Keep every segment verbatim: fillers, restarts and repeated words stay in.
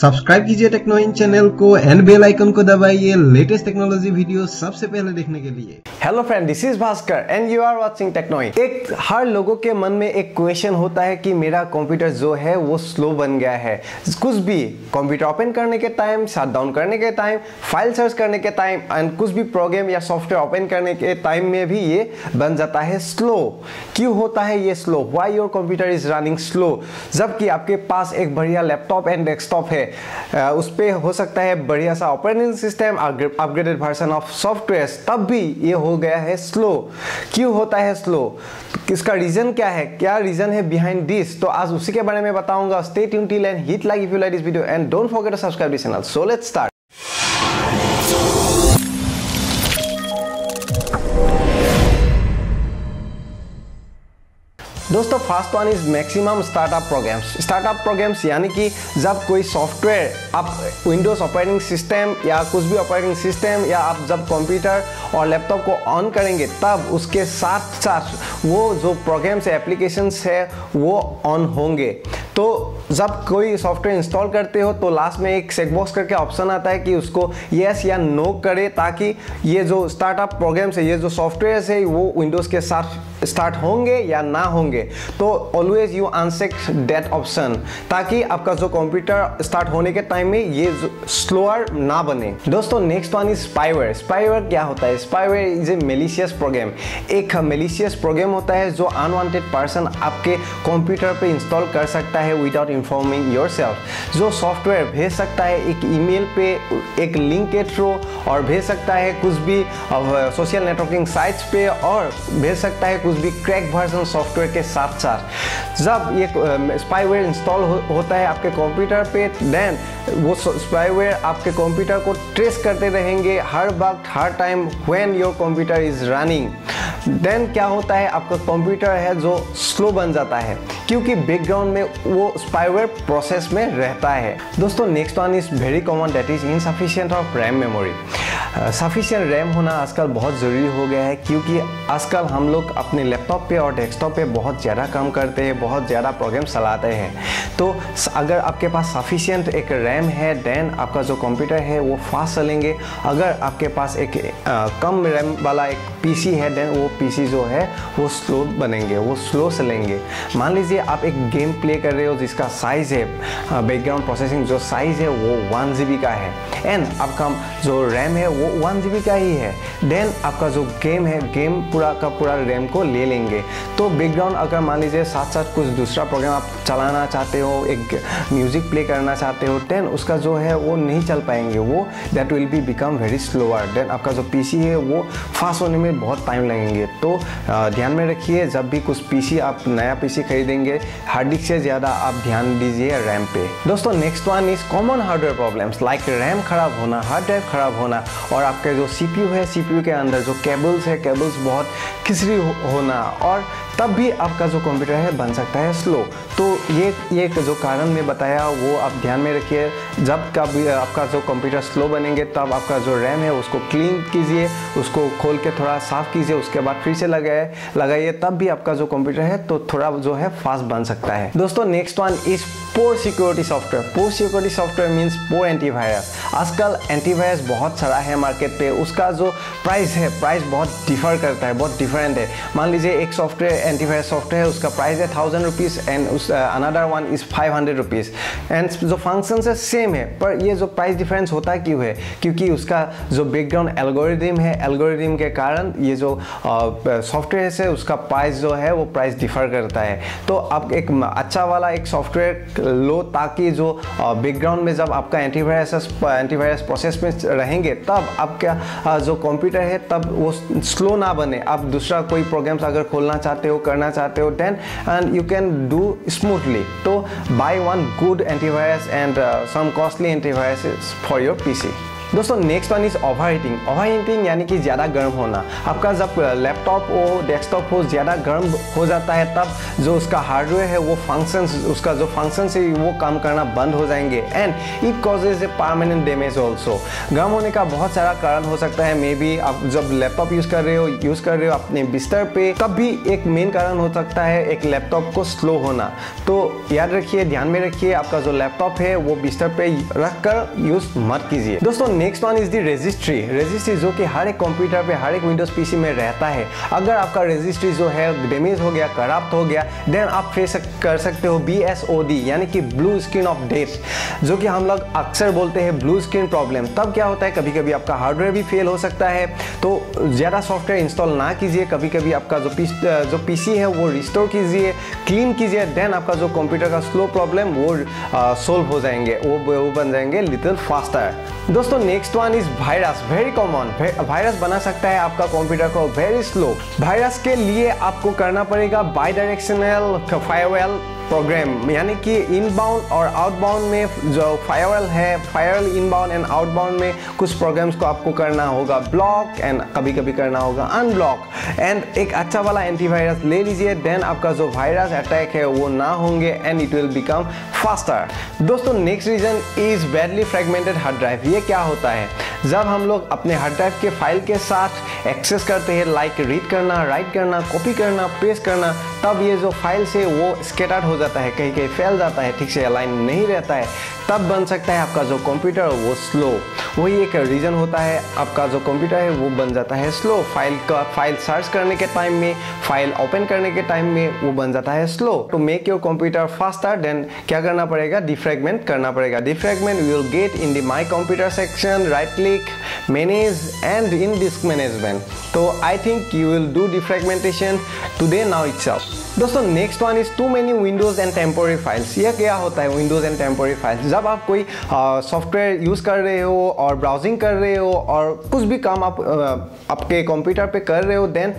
Subscribe कीजिए techno इन channel को and bell icon को दबाइए लेटेस्ट टेक्नोलॉजी वीडियो सबसे पहले देखने के लिए। Hello friend, this is Bhaskar and you are watching techno इन। एक हर लोगों के मन में एक क्वेश्चन होता है कि मेरा कंप्यूटर जो है वो स्लो बन गया है। कुछ भी कंप्यूटर ओपन करने के टाइम, शट डाउन करने के टाइम, फाइल सर्च करने के टाइम एंड कुछ भी प्रोग्राम या सॉफ्टवेयर ओपन करने के टाइम में भी ये बन जाता है स्लो। क्यों होता है ये slow? Why your computer is running slow? जबकि आपके पास एक बढ़िया लैपटॉप एंड डेस्कटॉप है, उस पे हो सकता है बढ़िया सा operating system, upgraded version of software, तब भी ये हो गया है स्लो। क्यों होता है स्लो? इसका रीजन क्या है? क्या रीजन है बिहाइंड दिस? तो आज उसी के बारे में बताऊंगा। Stay tuned till end hit like if you like this video and don't forget to subscribe this channel. So let's start. दोस्तों, first one is maximum startup programs. Startup programs यानी कि जब कोई सॉफ्टवेयर आप विंडोज ऑपरेटिंग सिस्टम या कुछ भी operating system या आप जब कंप्यूटर और लैपटॉप को ऑन करेंगे तब उसके साथ साथ वो जो प्रोग्राम्स है, एप्लीकेशंस है, वो ऑन होंगे। तो जब कोई सॉफ्टवेयर इंस्टॉल करते हो तो लास्ट में एक चेकबॉक्स करके ऑप्शन आता है कि उसको येस या नो करे, ताकि ये जो स्टार्टअप प्रोग्राम्स है, ये जो सॉफ्टवेयर है, वो विंडोज़ के साथ स्टार्ट होंगे या ना होंगे। तो always you uncheck that option, ताकि आपका जो कंप्यूटर स्टार्ट होने के टाइम में ये स्लोअर ना बने। दोस्तों, next one is spyware. Spyware क्या होता है? Spyware is a malicious program. एक मेलिशियस प्रोग्राम होता है जो अनवांटेड पर्सन आपके कंप्यूटर पे इंस्टॉल कर सकता है विदाउट इन्फॉर्मिंग योरसेल्फ। जो सॉफ्टवेयर भेज सकता है एक ईमेल पे, एक लिंक के थ्रू, और भेज सकता है कुछ भी सोशल नेटवर्किंग साइट्स पे, और भेज सकता है कुछ भी क्रैक वर्जन सॉफ्टवेयर के साथ साथ। जब ये स्पाईवेयर इंस्टॉल हो, होता है आपके कंप्यूटर पे, देन वो स्पाईवेयर आपके कंप्यूटर को ट्रेस करते रहेंगे हर वक्त, हर time when your computer is running. Then क्या होता है, आपका कंप्यूटर है जो स्लो बन जाता है क्योंकि बैकग्राउंड में वो स्पाईवेयर प्रोसेस में रहता है। दोस्तों, next one is very common, that is insufficient of RAM memory. Sufficient RAM होना आजकल बहुत ज़रूरी हो गया है, क्योंकि आजकल हम लोग अपने लैपटॉप पे और डेस्कटॉप पे बहुत ज़्यादा काम करते हैं, बहुत ज़्यादा प्रोग्राम चलाते हैं। तो अगर आपके पास सफिशिएंट एक रैम है, देन आपका जो कंप्यूटर है वो फास्ट चलेंगे। अगर आपके पास एक आ, कम रैम वाला एक पीसी है, देन वो पीसी जो है वो स्लो बनेंगे, वो स्लो चलेंगे। मान लीजिए आप एक गेम प्ले कर रहे हो जिसका साइज़ है, बैकग्राउंड प्रोसेसिंग जो साइज़ है वो वन जी बी का है एंड आपका जो रैम है वो वन जी बी का ही है, देन आपका जो गेम है, गेम पूरा का पूरा रैम को ले लेंगे। तो बैकग्राउंड अगर मान लीजिए साथ साथ कुछ दूसरा प्रोग्राम आप चलाना चाहते हो, एक म्यूजिक प्ले करना चाहते हो, देन उसका जो है वो नहीं चल पाएंगे, वो that will be become very slower. Then आपका जो पीसी है वो फास्ट होने में बहुत टाइम लगेंगे। तो आ, ध्यान में रखिए, जब भी कुछ पीसी आप नया पीसी खरीदेंगे, हार्ड डिस्क से ज़्यादा आप ध्यान दीजिए रैम पे। दोस्तों, next one is common hardware problems like RAM खराब होना, हार्ड ड्राइव खराब होना, और आपके जो सीपीयू है, सीपीयू के अंदर जो केबल्स है, केबल्स बहुत खिसरी हो, होना, और तब भी आपका जो कंप्यूटर है बन सकता है स्लो। तो ये ये जो कारण मैं बताया वो आप ध्यान में रखिए। जब कभी आपका जो कंप्यूटर स्लो बनेंगे तब आपका जो रैम है उसको क्लीन कीजिए, उसको खोल के थोड़ा साफ़ कीजिए, उसके बाद फिर से लगाए लगाइए, तब भी आपका जो कंप्यूटर है तो थोड़ा जो है फास्ट बन सकता है। दोस्तों, next one is poor security software. Poor security software means poor antivirus. आजकल एंटीवायरस बहुत सारा है मार्केट पे, उसका जो प्राइस है, प्राइस बहुत डिफर करता है, बहुत डिफरेंट है। मान लीजिए एक सॉफ्टवेयर एंटीवायरस सॉफ्टवेयर है, उसका प्राइस है थाउजेंड रुपीज़ एंड उस another one is five hundred rupees and जो फंक्शन है सेम है, पर ये जो प्राइस डिफरेंस होता क्यों है? क्योंकि उसका जो बैकग्राउंड एल्गोरिदम है, एल्गोरिदम के कारण ये जो सॉफ्टवेयर है उसका प्राइस जो है वो प्राइस डिफर करता है। तो आप एक अच्छा वाला एक सॉफ्टवेयर लो, ताकि जो बैकग्राउंड में जब आपका एंटीवायरस एंटीवायरस प्रोसेस में रहेंगे तब आपका जो कंप्यूटर है तब वो स्लो ना बने। आप दूसरा कोई प्रोग्राम्स अगर खोलना चाहते हो, करना चाहते हो, then and you can do smoothly. तो buy one good antivirus and some costly antivirus for your PC. दोस्तों next one is over heating. Over heating यानी कि ज़्यादा गर्म होना। आपका जब लैपटॉप हो, डेस्कटॉप हो, ज़्यादा गर्म हो जाता है तब जो उसका हार्डवेयर है वो फंक्शंस, उसका जो फंक्शंस है वो काम करना बंद हो जाएंगे and it causes a permanent damage also. गर्म होने का बहुत सारा कारण हो सकता है। मे बी आप जब लैपटॉप यूज़ कर रहे हो यूज़ कर रहे हो अपने बिस्तर पे, तब भी एक मेन कारण हो सकता है एक लैपटॉप को स्लो होना। तो याद रखिए, ध्यान में रखिए, आपका जो लैपटॉप है वो बिस्तर पे रख कर यूज़ मत कीजिए। दोस्तों next one is the registry. Registry जो कि हर एक कंप्यूटर पे, हर एक विंडोज़ पीसी में रहता है। अगर आपका रजिस्ट्री जो है डैमेज हो गया, करप्ट हो गया, देन आप फेस कर सकते हो बी एस ओ डी यानी कि ब्लू स्क्रीन ऑफ डेथ, जो कि हम लोग अक्सर बोलते हैं ब्लू स्क्रीन प्रॉब्लम। तब क्या होता है, कभी कभी आपका हार्डवेयर भी फेल हो सकता है। तो ज़्यादा सॉफ्टवेयर इंस्टॉल ना कीजिए, कभी कभी आपका जो पी जो पीसी है वो रिस्टोर कीजिए, क्लीन कीजिए, देन आपका जो कंप्यूटर का स्लो प्रॉब्लम वो सॉल्व हो जाएंगे, वो वो बन जाएंगे लिटिल फास्टर। दोस्तों next one is virus. Very common virus बना सकता है आपका कंप्यूटर को वेरी स्लो। वायरस के लिए आपको करना पड़ेगा बाई डायरेक्शनल फायरवॉल प्रोग्राम, यानी कि इनबाउंड और आउटबाउंड में जो फायरवॉल है, फायरवॉल इनबाउंड एंड आउटबाउंड में कुछ प्रोग्राम्स को आपको करना होगा ब्लॉक एंड कभी कभी करना होगा अनब्लॉक। एंड एक अच्छा वाला एंटीवायरस ले लीजिए, देन आपका जो वायरस अटैक है वो ना होंगे and it will become faster. दोस्तों next reason is badly fragmented hard drive. ये क्या होता है, जब हम लोग अपने हार्ड ड्राइव के फाइल के साथ एक्सेस करते हैं, लाइक रीड करना, राइट करना, कॉपी करना, पेस्ट करना, तब ये जो फाइल्स है वो स्कैटर्ड हो जाता है, कहीं कहीं फैल जाता है, ठीक से अलाइन नहीं रहता है, तब बन सकता है आपका जो कंप्यूटर वो स्लो। वही एक रीज़न होता है, आपका जो कंप्यूटर है वो बन जाता है स्लो। फाइल का फाइल सर्च करने के टाइम में, फाइल ओपन करने के टाइम में वो बन जाता है slow. To make your computer faster then क्या करना पड़ेगा, डिफ्रेगमेंट करना पड़ेगा। Defragment you will get in the my computer section, right click, manage and in disk management. तो I think you will do defragmentation today now itself. दोस्तों next one is too many windows and temporary files. यह क्या होता है Windows and temporary files, जब आप कोई software use कर रहे हो और ब्राउजिंग कर रहे हो और कुछ भी काम आप uh, आपके कंप्यूटर पे कर रहे हो, देन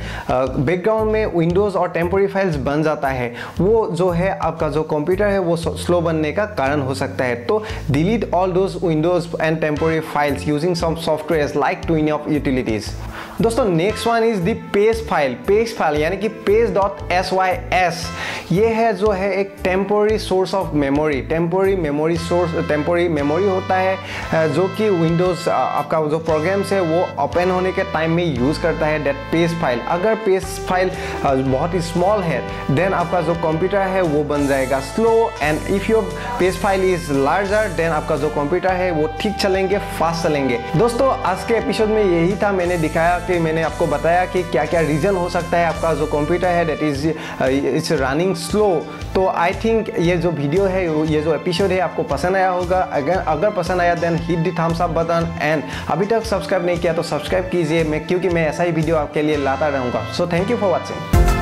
बैकग्राउंड uh, में विंडोज़ और टेम्पोरी फाइल्स बन जाता है। वो जो है आपका जो कंप्यूटर है वो स्लो बनने का कारण हो सकता है। तो delete all those windows and temporary files using some software like to in of utilities. दोस्तों next one is the page file. Page file यानी कि page dot S Y S, ये है जो है एक temporary source of memory. Temporary memory source, temporary memory होता है जो कि विंडोज़ आपका जो प्रोग्राम्स है वो ओपन होने के टाइम में यूज़ करता है, डेट पेज फाइल। अगर पेज फाइल बहुत ही स्मॉल है देन आपका जो कंप्यूटर है वो बन जाएगा slow, and if your page file is larger then आपका जो कंप्यूटर है वो ठीक चलेंगे, फास्ट चलेंगे। दोस्तों आज के एपिसोड में यही था, मैंने दिखाया कि मैंने आपको बताया कि क्या क्या रीज़न हो सकता है आपका जो कंप्यूटर है that is its running slow. तो आई थिंक ये जो वीडियो है, ये जो एपिसोड है आपको पसंद आया होगा। अगर अगर पसंद आया then hit the thumbs up button, and अभी तक सब्सक्राइब नहीं किया तो सब्सक्राइब कीजिए, मैं क्योंकि मैं ऐसा ही वीडियो आपके लिए लाता रहूँगा। So thank you for watching.